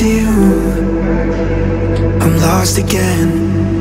you. I'm lost again.